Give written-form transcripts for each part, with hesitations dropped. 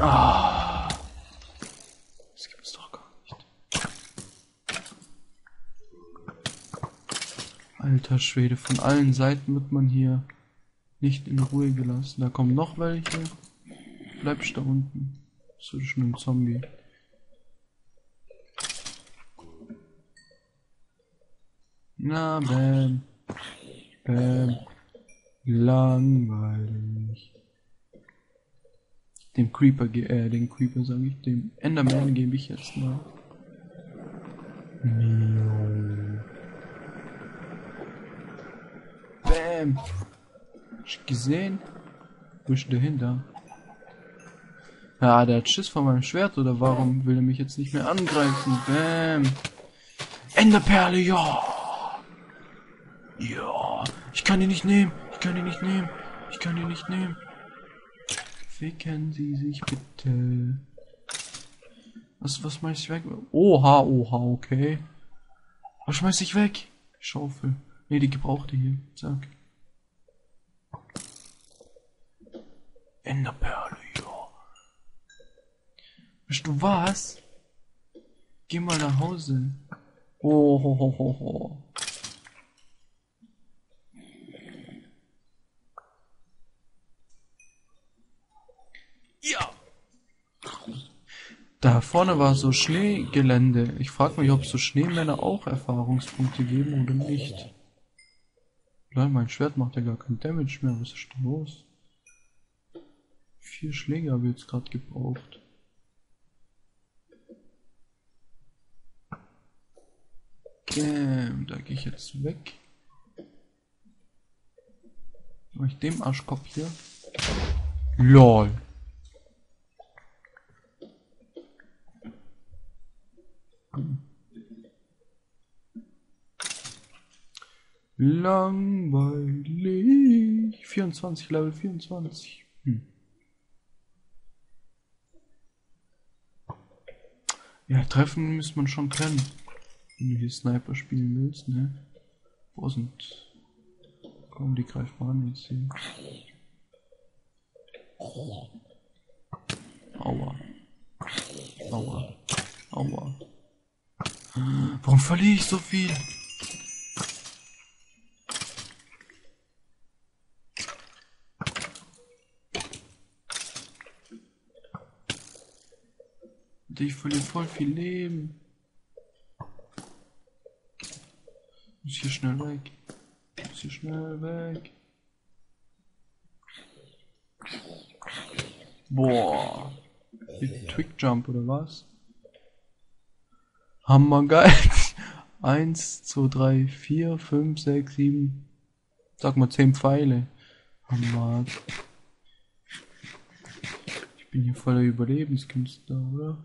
Ah. Das gibt es doch gar nicht. Alter Schwede, von allen Seiten wird man hier nicht in Ruhe gelassen. Da kommen noch welche. Bleibst da unten. Zwischen dem Zombie. Na, bam. Bam. Langweilig. Dem Creeper, sage ich, dem Enderman gebe ich jetzt mal. Bam. Hast du gesehen? Wo ist der hinter? Ja, der hat Schiss vor meinem Schwert, oder warum will er mich jetzt nicht mehr angreifen? Bam. Enderperle, ja. Ja. Ich kann die nicht nehmen. Ficken Sie sich bitte. Was mach ich weg? Oha, okay. Was schmeiß ich weg? Schaufel. Ne, die gebrauchte hier. Zack. Enderperle, ja. Weißt du was? Geh mal nach Hause. Ohohohoho. Ja! Da vorne war so Schneegelände. Ich frage mich, ob so Schneemänner auch Erfahrungspunkte geben oder nicht. Leute, mein Schwert macht ja gar kein Damage mehr. Was ist denn los? 4 Schläge habe ich jetzt gerade gebraucht. Okay, da gehe ich jetzt weg. Mach ich dem Arschkopf hier. LOL. Langweilig. 24, Level 24. Ja, treffen müsste man schon können. Wenn du hier Sniper spielen willst, ne? Wo sind? Komm, die greift mal an jetzt hier. Aua. Aua. Aua. Warum verliere ich so viel? Ich verliere voll viel Leben. Muss hier schnell weg. Boah. Hier Twig-Jump oder was? Hammergeil. 1, 2, 3, 4, 5, 6, 7. Sag mal 10 Pfeile. Hammer. Ich bin hier voller Überlebenskünstler, oder?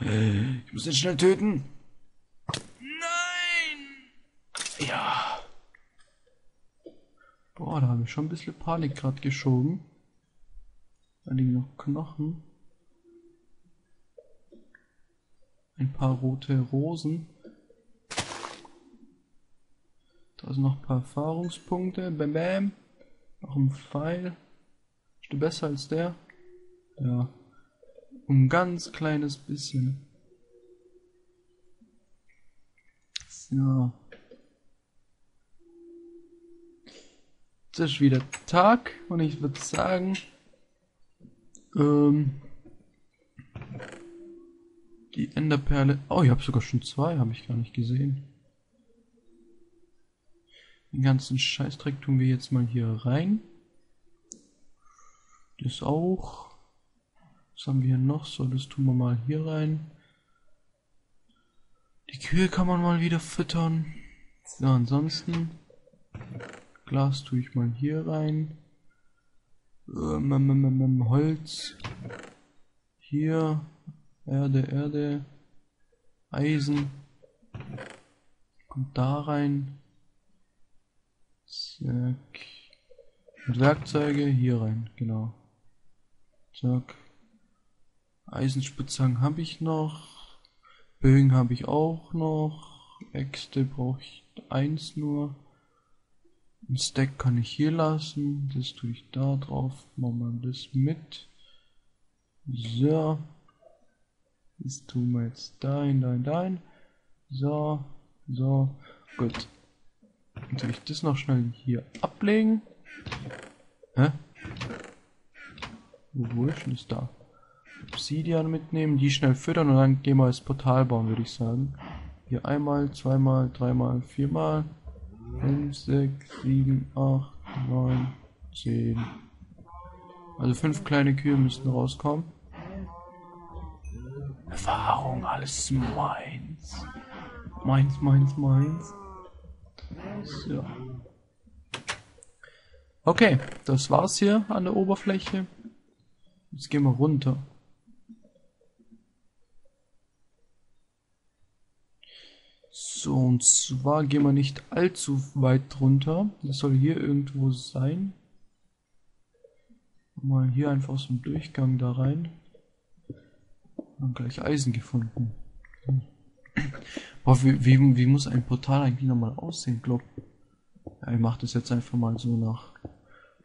Ich muss ihn schnell töten. Nein! Ja. Boah, da habe ich schon ein bisschen Panik gerade geschoben. Da liegen noch Knochen. Ein paar rote Rosen. Da sind noch ein paar Erfahrungspunkte. Bam, bam. Noch ein Pfeil. Ist der besser als der? Ja. Ein ganz kleines bisschen. So. Es ist wieder Tag und ich würde sagen, die Enderperle. Oh, ich habe sogar schon 2, habe ich gar nicht gesehen. Den ganzen Scheißdreck tun wir jetzt mal hier rein. Das auch. Was haben wir hier noch? So, das tun wir mal hier rein. Die Kühe kann man mal wieder füttern. So, ansonsten. Glas tue ich mal hier rein. Holz. Hier. Erde. Eisen. Kommt da rein. Zack. Und Werkzeuge hier rein, genau. Zack. Eisenspitzhacken habe ich noch, Bögen habe ich auch noch, Äxte brauche ich 1 nur, Ein Stack kann ich hier lassen, das tue ich da drauf, machen wir das mit. So, das tun wir jetzt dahin. So, gut. Dann tue ich das noch schnell hier ablegen. Hä? Wo ist denn das da? Obsidian mitnehmen, die schnell füttern und dann gehen wir das Portal bauen, würde ich sagen. Hier einmal, zweimal, dreimal, viermal. 5, 6, 7, 8, 9, 10. Also 5 kleine Kühe müssten rauskommen. Erfahrung, alles meins. Meins. So. Okay, das war's hier an der Oberfläche. Jetzt gehen wir runter. So, und zwar gehen wir nicht allzu weit runter. Das soll hier irgendwo sein. Mal hier einfach so einen Durchgang da rein. Haben gleich Eisen gefunden. Boah, wie muss ein Portal eigentlich nochmal aussehen, glaub ja, ich mache das jetzt einfach mal so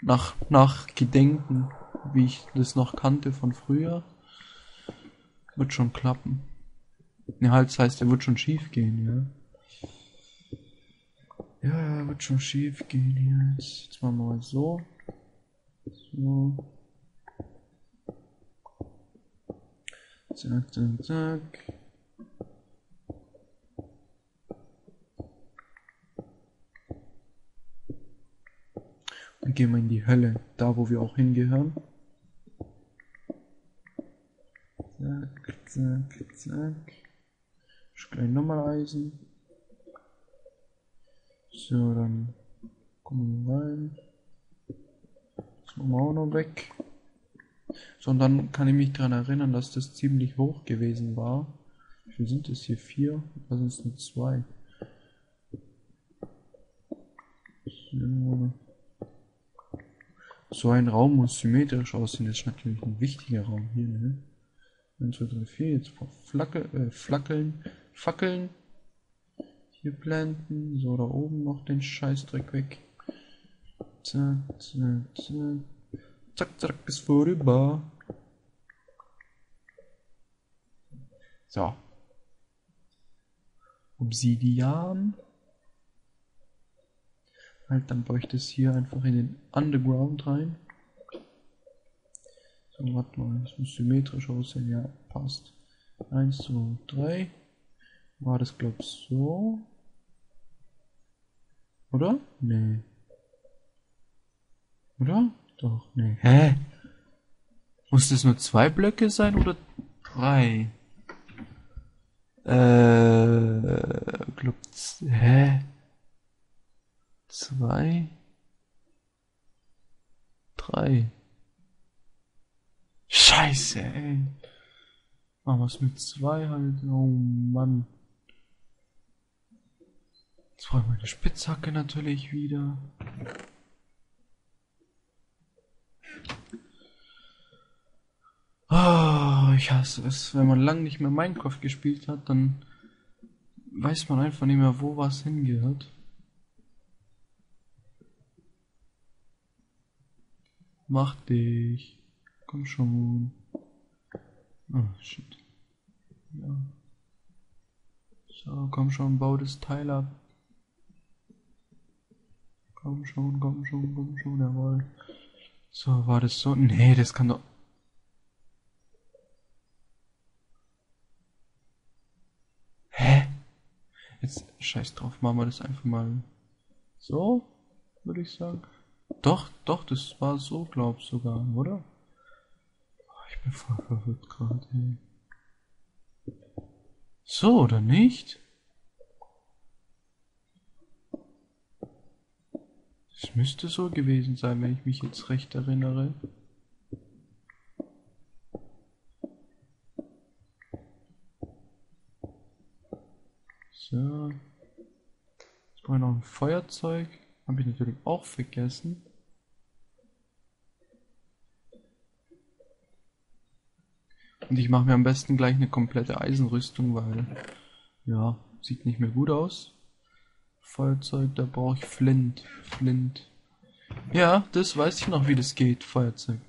nach Gedenken, wie ich das noch kannte von früher. Wird schon klappen. Ne, halt, das heißt, er wird schon schief gehen, ja. Ja, wird schon schief gehen, jetzt machen wir mal so. So. Zack. Dann gehen wir in die Hölle, da wo wir auch hingehören. Zack. Gleich nochmal Eisen. So, dann kommen wir rein. Das machen wir auch noch weg. So, und dann kann ich mich daran erinnern, dass das ziemlich hoch gewesen war. Wie viel sind es hier? 4? Was sind es nur 2? So ein Raum muss symmetrisch aussehen. Das ist natürlich ein wichtiger Raum hier, ne? 1, 2, 3, 4, jetzt Fackeln, hier Planten, so da oben noch den Scheißdreck weg. Zack, ist vorüber. So. Obsidian. Halt, dann baue ich das hier einfach in den Underground rein. So, warte mal, das muss symmetrisch aussehen, ja, passt. 1, 2, 3. War das, glaube ich, so? Oder? Nee. Oder? Doch, nee. Hä? Muss das nur 2 Blöcke sein oder 3? Glaubt's. Hä? 2? 3? Scheiße, ey. Machen wir es mit 2 halt. Oh Mann. Jetzt brauche ich meine Spitzhacke natürlich wieder. Oh, ich hasse es. Wenn man lange nicht mehr Minecraft gespielt hat, dann weiß man einfach nicht mehr, wo was hingehört. Mach dich. Komm schon. Oh, shit. Ja. So, komm schon, bau das Teil ab. Komm schon, jawohl. So, war das so? Nee, das kann doch... Hä? Jetzt, scheiß drauf, machen wir das einfach mal so, würde ich sagen. Doch, das war so, glaub ich sogar, oder? Ich bin voll verwirrt gerade, ey. So, oder nicht? Es müsste so gewesen sein, wenn ich mich jetzt recht erinnere. So. Jetzt brauche ich noch ein Feuerzeug. Habe ich natürlich auch vergessen. Und ich mache mir am besten gleich eine komplette Eisenrüstung, weil, ja, sieht nicht mehr gut aus. Feuerzeug, da brauche ich Flint. Ja, das weiß ich noch, wie das geht, Feuerzeug.